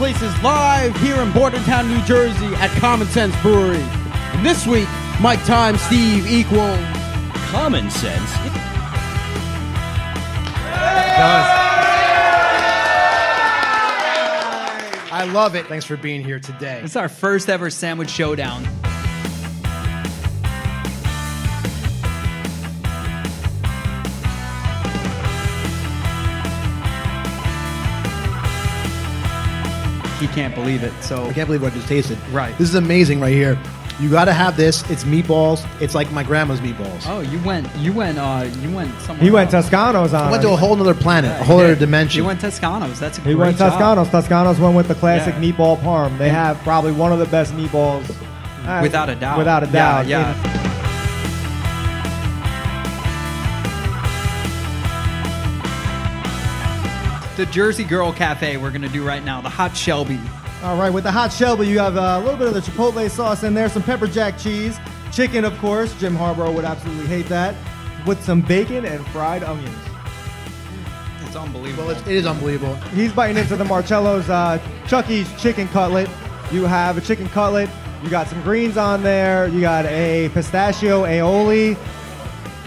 places live here in Bordentown, New Jersey at Common Sense Brewery. And this week, Mike Time, Steve equal Common Sense. It does. I love it. Thanks for being here today. It's our first ever sandwich showdown. He can't believe it. So I can't believe what I just tasted. Right. This is amazing right here. You got to have this. It's meatballs. It's like my grandma's meatballs. Oh, you went somewhere. He went Toscano's on. I went to a whole other planet, yeah, a whole other dimension. You went Toscano's. That's a great job. He went Toscano's. Toscano's went with the classic meatball parm. They have probably one of the best meatballs without a doubt. Without a doubt. Yeah. The Jersey Girl Cafe we're going to do right now, the Hot Shelby. All right, with the Hot Shelby, you have a little bit of the chipotle sauce in there, some pepper jack cheese, chicken, of course. Jim Harbaugh would absolutely hate that. With some bacon and fried onions. It's unbelievable. Well, it is unbelievable. He's biting into the Marcello's Chuck E's chicken cutlet. You have a chicken cutlet. You got some greens on there. You got a pistachio aioli.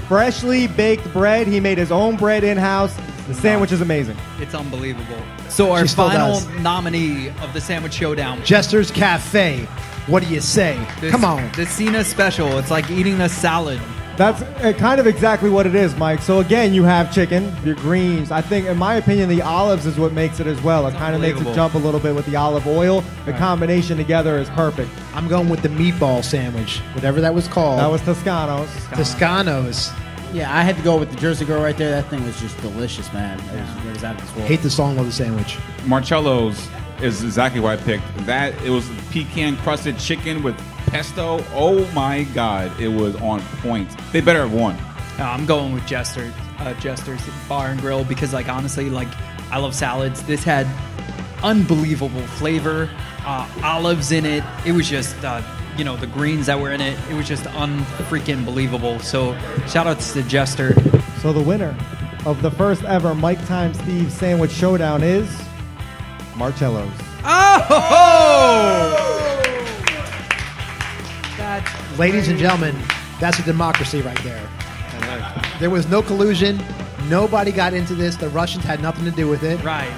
Freshly baked bread. He made his own bread in-house. The sandwich is amazing. It's unbelievable. So our final nominee of the Sandwich Showdown. Jester's Cafe. What do you say? Come on. The Cena special. It's like eating a salad. That's kind of exactly what it is, Mike. So again, you have chicken, your greens. I think, in my opinion, the olives is what makes it as well. It kind of makes it jump a little bit with the olive oil. The combination together is perfect. I'm going with the meatball sandwich, whatever that was called. That was Toscano's. Toscano's. Yeah, I had to go with the Jersey Girl right there. That thing was just delicious, man. It was out of this world. Hate the song, love the sandwich. Marcello's is exactly what I picked. That it was pecan-crusted chicken with pesto. Oh, my God. It was on point. They better have won. I'm going with Jester's Bar and Grill because, like, honestly, like, I love salads. This had unbelievable flavor, olives in it. It was just... you know, the greens that were in it, it was just unfreaking believable. So shout out to Jester. So the winner of the first ever Mike Time Steve Sandwich Showdown is Marcello's. Oh! That's ladies and gentlemen, that's a democracy right there. There was no collusion. Nobody got into this. The Russians had nothing to do with it. Right.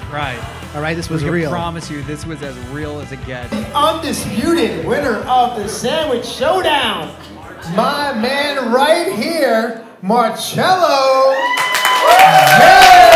All right, this was real. I promise you, this was as real as it gets. The undisputed winner of the Sandwich Showdown, my man right here, Marcello. Yeah.